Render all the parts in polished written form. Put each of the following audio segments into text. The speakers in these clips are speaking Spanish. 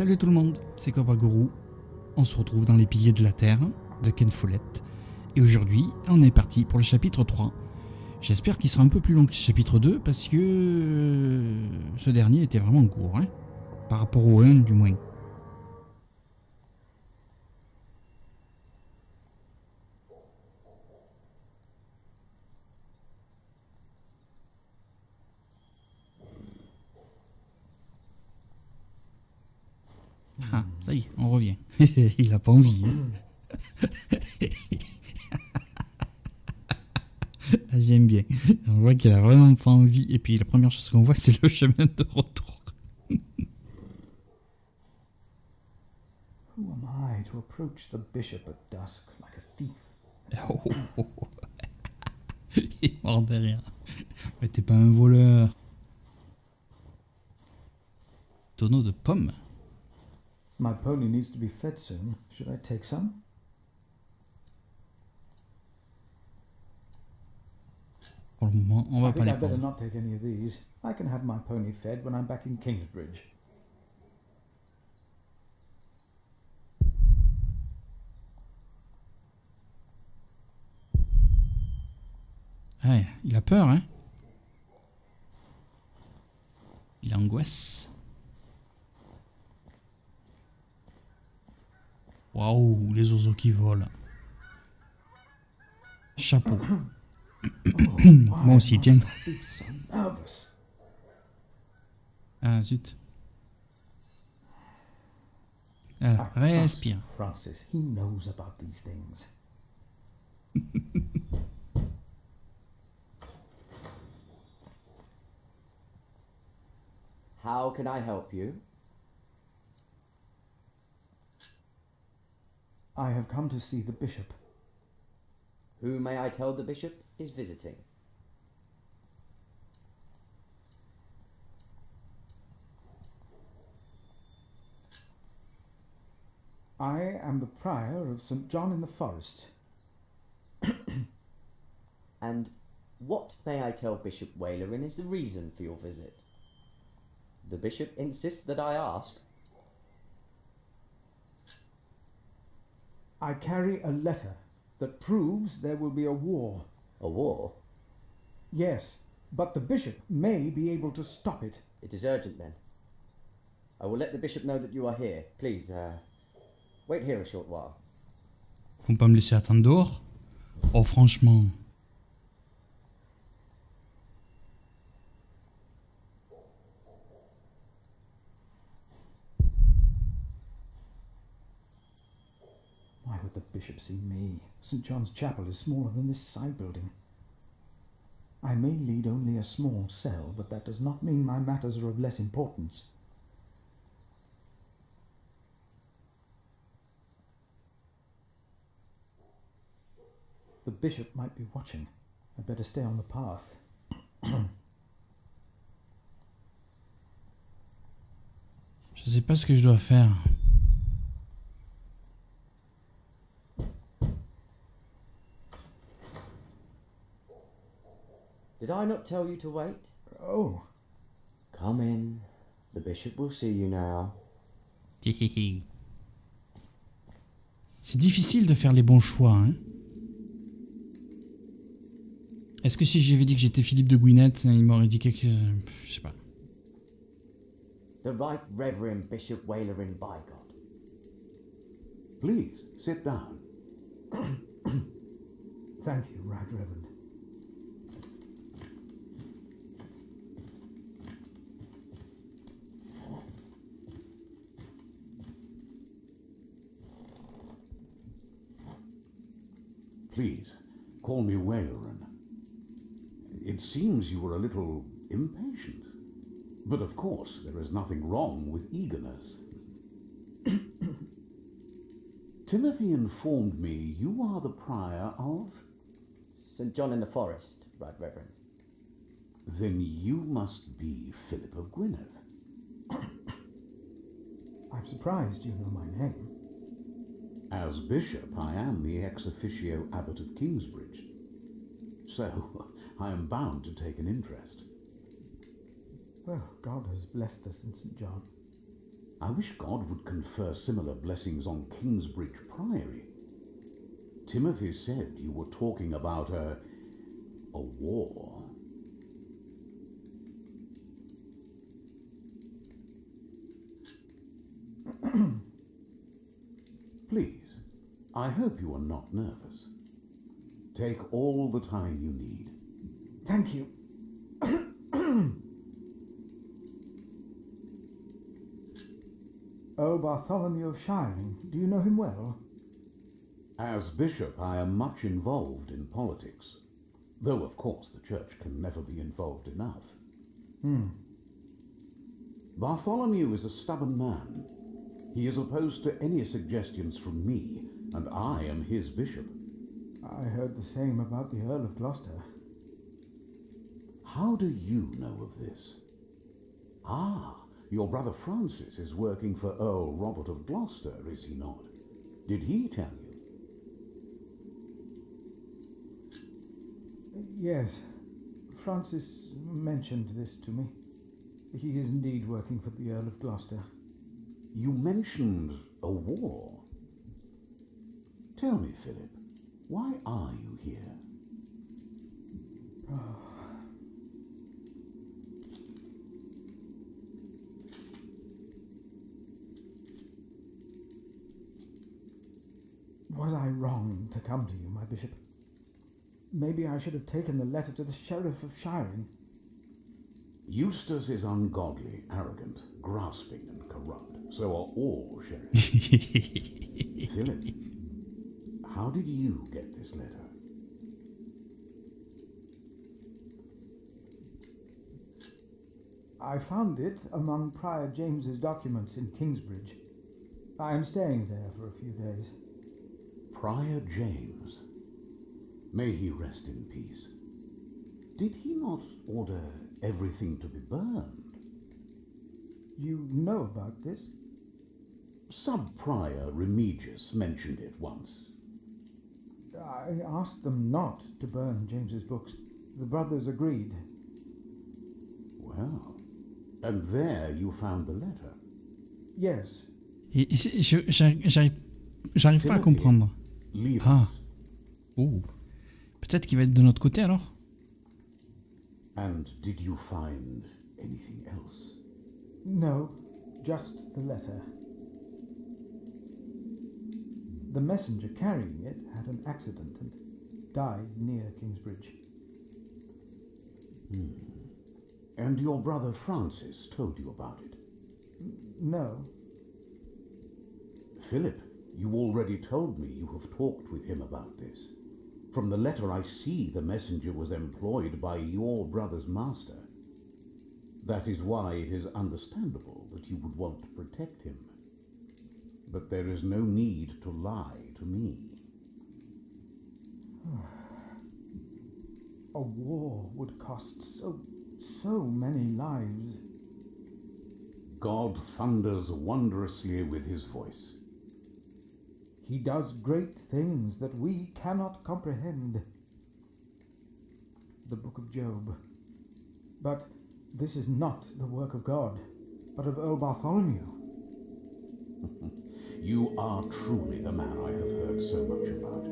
Salut tout le monde, c'est Kobagourou. On se retrouve dans Les Piliers de la Terre de Ken Follett. Et aujourd'hui, on est parti pour le chapitre 3. J'espère qu'il sera un peu plus long que le chapitre 2 parce que ce dernier était vraiment court, hein, par rapport au 1 du moins. Ah, ça y est, on revient. Il a pas envie. Hein. J'aime bien. On voit qu'il a vraiment pas envie. Et puis la première chose qu'on voit, c'est le chemin de retour. Who am I to approach the bishop at dusk like a thief? Oh. Il est mort derrière. Mais t'es pas un voleur. Tonneau de pommes. My pony needs to be fed soon. Should I take some? Pour le moment, on va pas les prendre. I better not take any of these. I can have my pony fed when I'm back in Kingsbridge. Ouais, il a peur, hein? Il angoisse. Waouh, les oiseaux qui volent. Chapeau. Moi aussi, tiens. Ah, zut. Alors, respire. Francis, he knows about these things. How can I help you? I have come to see the bishop. Who, may I tell the bishop, is visiting? I am the prior of St John in the Forest. And what, may I tell Bishop Waleran, is the reason for your visit? The bishop insists that I ask. I carry a letter that proves there will be a war. A war? Yes, but the bishop may be able to stop it. It is urgent then. I will let the bishop know that you are here. Please, wait here a short while. Faut pas me laisser attendre dehors? Oh, franchement. Bishop see me. St John's Chapel is smaller than this side building. I may lead only a small cell, but that does not mean my matters are of less importance. The bishop might be watching. I'd better stay on the path. Je sais pas ce que je dois faire. Did I not tell you to wait? Oh. Come in. The bishop will see you now. C'est difficile de faire les bons choix, hein. Est-ce que si j'avais dit que j'étais Philip de Gwynedd, il m'aurait dit quelque... Je sais pas. The right reverend Bishop Waleran, by God. Please, sit down. Thank you, right reverend. Please, call me Waleran. It seems you were a little impatient. But of course, there is nothing wrong with eagerness. Timothy informed me you are the prior of... St John in the Forest, right reverend. Then you must be Philip of Gwynedd. I'm surprised you know my name. As bishop, I am the ex officio abbot of Kingsbridge, so I am bound to take an interest. Well, God has blessed us in St John. I wish God would confer similar blessings on Kingsbridge Priory. Timothy said you were talking about a war. Please, I hope you are not nervous. Take all the time you need. Thank you. Oh, Bartholomew of Shiring, do you know him well? As bishop, I am much involved in politics, though of course the church can never be involved enough. Bartholomew is a stubborn man. He is opposed to any suggestions from me, and I am his bishop. I heard the same about the Earl of Gloucester. How do you know of this? Ah, your brother Francis is working for Earl Robert of Gloucester, is he not? Did he tell you? Yes, Francis mentioned this to me. He is indeed working for the Earl of Gloucester. You mentioned a war. Tell me, Philip, why are you here? Oh. Was I wrong to come to you, my bishop? Maybe I should have taken the letter to the Sheriff of Shiring. Eustace is ungodly, arrogant, grasping, and corrupt. So are all sheriffs. Philip, how did you get this letter? I found it among Prior James's documents in Kingsbridge. I am staying there for a few days. Prior James, may he rest in peace. Did he not order everything to be burned? You know about this? Sub-Prior Remigius mentioned it once. I asked them not to burn James's books. The brothers agreed. Well, and there you found the letter? Yes. J'arrive pas à comprendre. Ah. Oh. Peut-être qu'il va être de notre côté alors. And did you find anything else? No, just the letter. The messenger carrying it had an accident and died near Kingsbridge. And your brother Francis told you about it? No. Philip, you already told me you have talked with him about this. From the letter I see the messenger was employed by your brother's master. That is why it is understandable that you would want to protect him. But there is no need to lie to me. A war would cost so many lives. God thunders wondrously with his voice. He does great things that we cannot comprehend. The Book of Job. But this is not the work of God, but of Earl Bartholomew. You are truly the man I have heard so much about.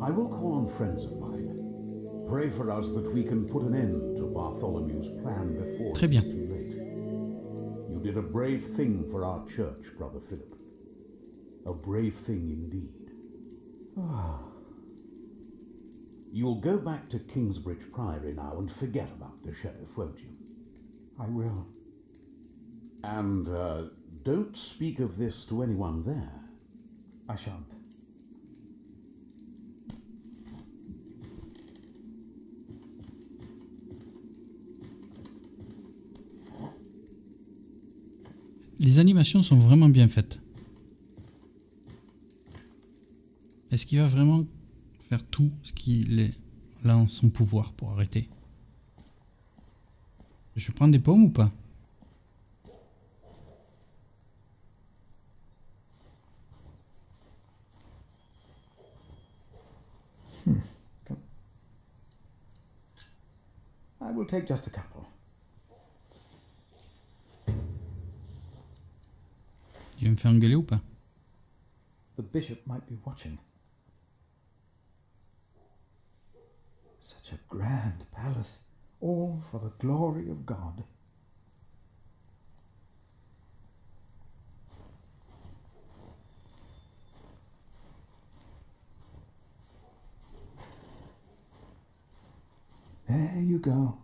I will call on friends of mine. Pray for us that we can put an end to Bartholomew's plan before it is too late. You did a brave thing for our church, Brother Philip. A brave thing indeed. You'll go back to Kingsbridge Priory now and forget about the sheriff, won't you? I will. And don't speak of this to anyone there. I shan't. Les animations sont vraiment bien faites. Est-ce qu'il va vraiment faire tout ce qu'il est là en son pouvoir pour arrêter? Je prends des pommes ou pas? I will take just a couple. J'ai me faire engueuler ou pas? The bishop might be watching. Such a grand palace, all for the glory of God. There you go.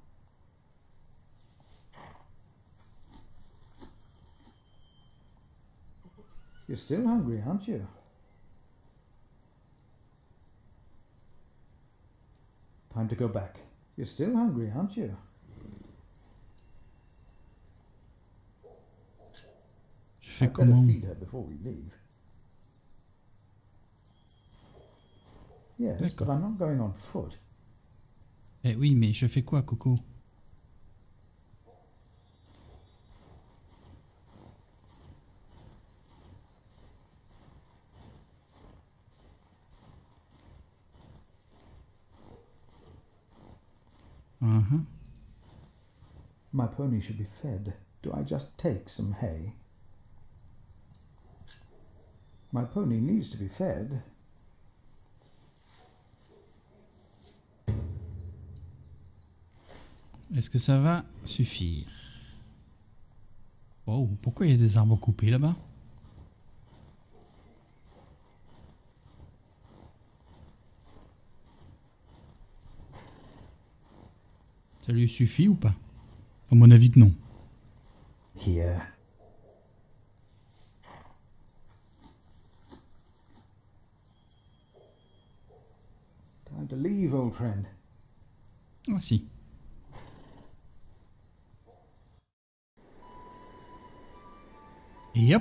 You're still hungry, aren't you? Time to go back. You're still hungry, aren't you? Je fais comment? Feed her before we leave. Yes, but I'm not going on foot. Eh oui, mais je fais quoi, Coco? My pony should be fed. Do I just take some hay? My pony needs to be fed. Est-ce que ça va suffire? Oh, pourquoi il y a des arbres coupés là-bas? Ça lui suffit ou pas? À mon avis que non. Here. Time to leave, old friend. Ah si. Et hop.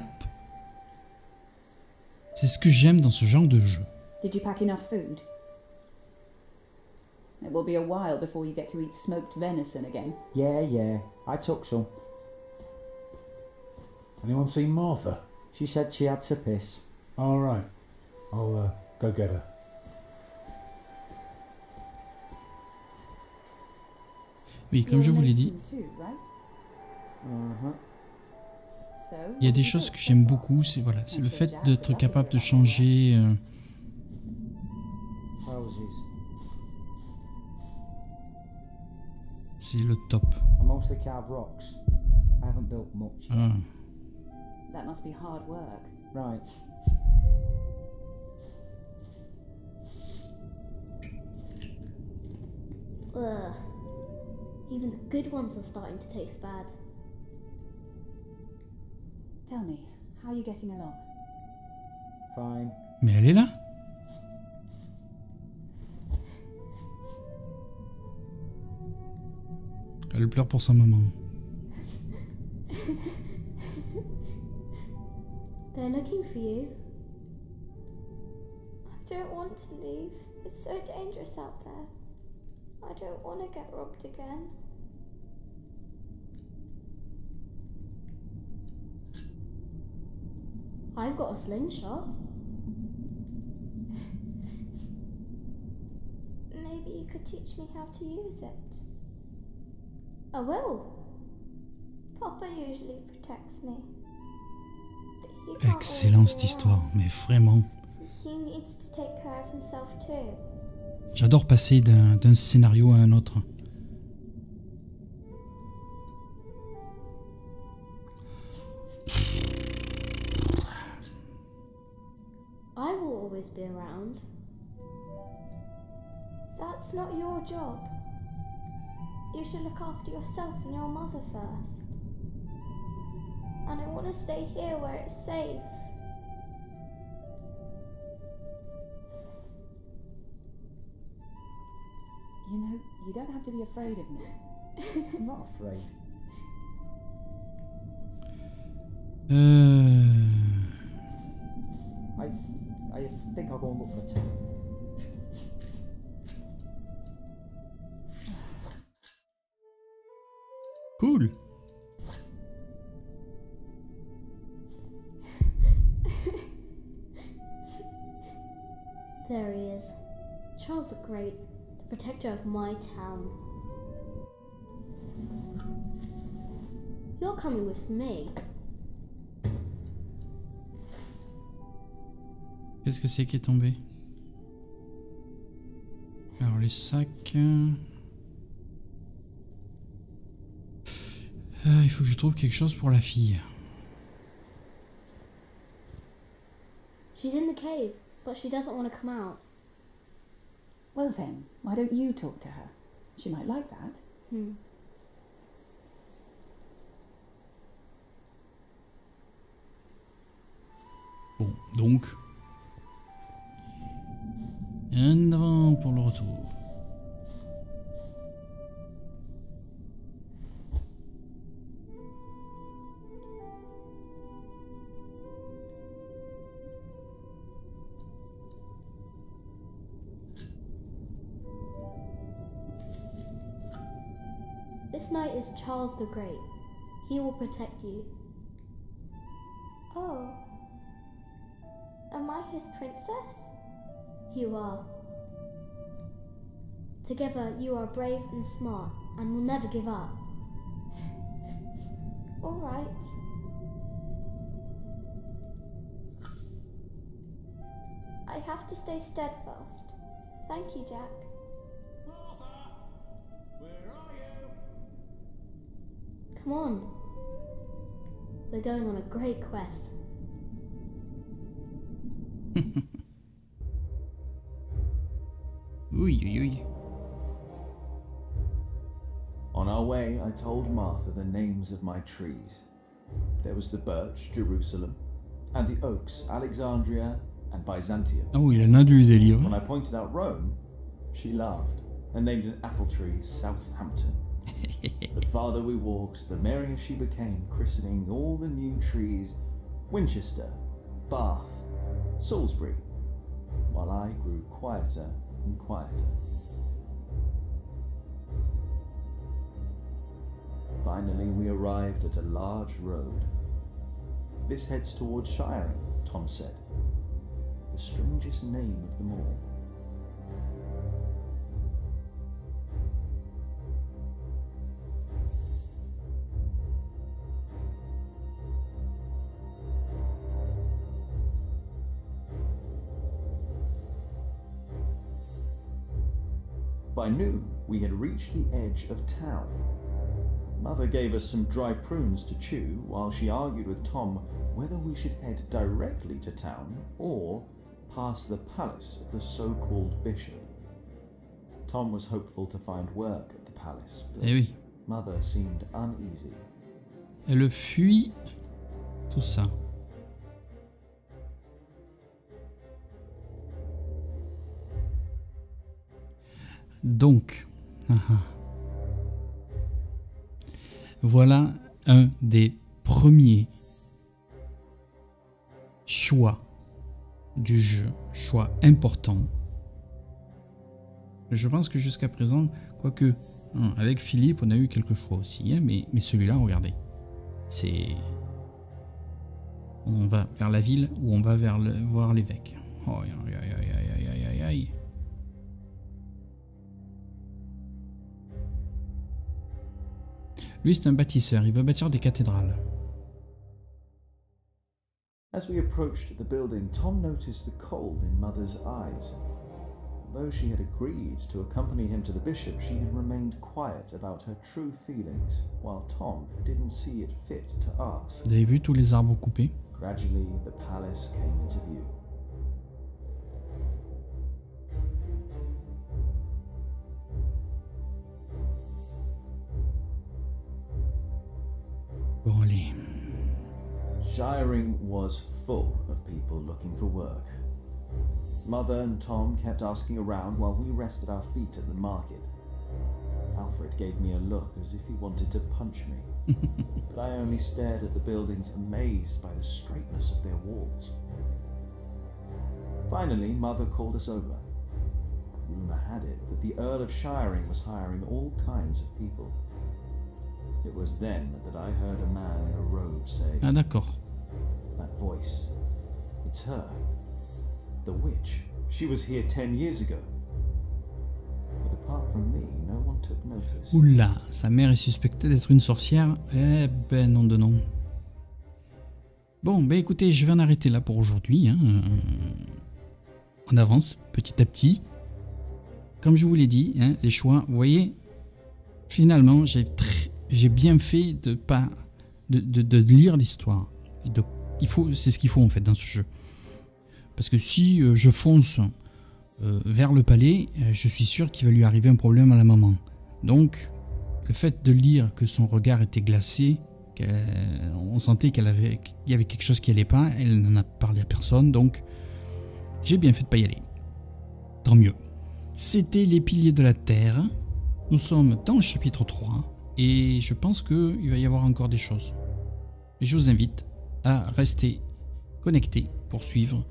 C'est ce que j'aime dans ce genre de jeu. Did you pack enough food? It will be a while before you get to eat smoked venison again. Yeah, I took some. Anyone seen Martha? She said she had to piss. All right, I'll go get her. Oui, comme je vous l'ai dit, il y a des choses que j'aime beaucoup, c'est voilà, c'est le fait d'être capable de changer. C'est le top. Ah. Even the good ones are starting to taste bad. Tell me, how are you getting along? Fine. Mais elle est là. Elle pleure pour sa maman. They're looking for you. I don't want to leave. It's so dangerous out there. I don't want to get robbed again. I've got a slingshot. Maybe you could teach me how to use it. I will. Papa usually protects me. Excellent cette histoire, mais vraiment. J'adore passer d'un scénario à un autre. I will always be around. That's not your job. You should look after yourself and your mother first. And I want to stay here where it's safe. You know, you don't have to be afraid of me. I'm not afraid. I think I'll go and look for tea. Cool. There he is. Charles the Great, the protector of my town. You're coming with me. Qu'est-ce que c'est qui est tombé? Alors les sacs... il faut que je trouve quelque chose pour la fille. She's in the cave, but she doesn't want to come out. Well then, why don't you talk to her? She might like that. Hmm. Bon, donc... Un avant pour le retour. This knight is Charles the Great. He will protect you. Oh. Am I his princess? You are. Together you are brave and smart and will never give up. All right. I have to stay steadfast. Thank you, Jack. Martha! Where are you? Come on. We're going on a great quest. Uy, uy, uy. On our way, I told Martha the names of my trees. There was the birch, Jerusalem, and the oaks, Alexandria and Byzantium. Oh, il y en a du délire. When I pointed out Rome, she laughed and named an apple tree Southampton. The farther we walked, the merrier she became, christening all the new trees Winchester, Bath, Salisbury, while I grew quieter and quieter. Finally, we arrived at a large road. This heads towards Shiring, Tom said. The strangest name of them all. By noon, we had reached the edge of town. Mother gave us some dry prunes to chew while she argued with Tom whether we should head directly to town or past the palace of the so-called bishop. Tom was hopeful to find work at the palace, but eh oui. Mother seemed uneasy. Elle fuit tout ça. Donc, voilà un des premiers choix du jeu, choix important. Je pense que jusqu'à présent, quoique, avec Philippe, on a eu quelques choix aussi, hein, mais celui-là, regardez, c'est... On va vers la ville ou on va vers voir l'évêque. Oh, aïe, aïe, aïe, aïe, aïe, aïe. Lui, c'est un bâtisseur. Il veut bâtir des cathédrales. As we approached the building, Tom noticed the cold in Mother's eyes. Though she had agreed to accompany him to the bishop, she had remained quiet about her true feelings, while Tom didn't see it fit to ask. Vous avez vu tous les arbres coupés? Gradually, the palace came into view. Shiring was full of people looking for work. Mother and Tom kept asking around while we rested our feet at the market. Alfred gave me a look as if he wanted to punch me, but I only stared at the buildings, amazed by the straightness of their walls. Finally, Mother called us over. Rumour had it that the Earl of Shiring was hiring all kinds of people. It was then that I heard a man in a robe say, ah, d'accord. That voice. It's her. The witch. She was here 10 years ago. But apart from me, no one took notice. Oula, sa mère est suspectée d'être une sorcière. Eh ben non de non. Bon, ben écoutez, je vais en arrêter là pour aujourd'hui. Hein. on avance petit à petit. Comme je vous l'ai dit, hein, les choix, vous voyez, finalement, j'ai bien fait de pas de lire l'histoire. C'est ce qu'il faut en fait dans ce jeu. Parce que si je fonce vers le palais, je suis sûr qu'il va lui arriver un problème à la maman. Donc, le fait de lire que son regard était glacé, on sentait qu'il y avait quelque chose qui n'allait pas, elle n'en a parlé à personne, donc j'ai bien fait de ne pas y aller. Tant mieux. C'était Les Piliers de la Terre. Nous sommes dans le chapitre 3 et je pense qu'il va y avoir encore des choses. Et je vous invite à rester connectés pour suivre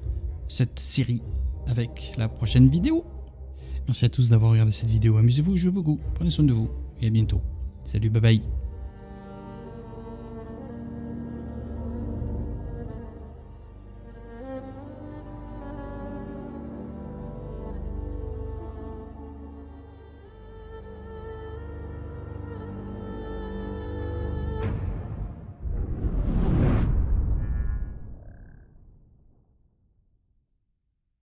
cette série avec la prochaine vidéo. Merci à tous d'avoir regardé cette vidéo. Amusez-vous, jouez beaucoup, prenez soin de vous et à bientôt. Salut, bye bye.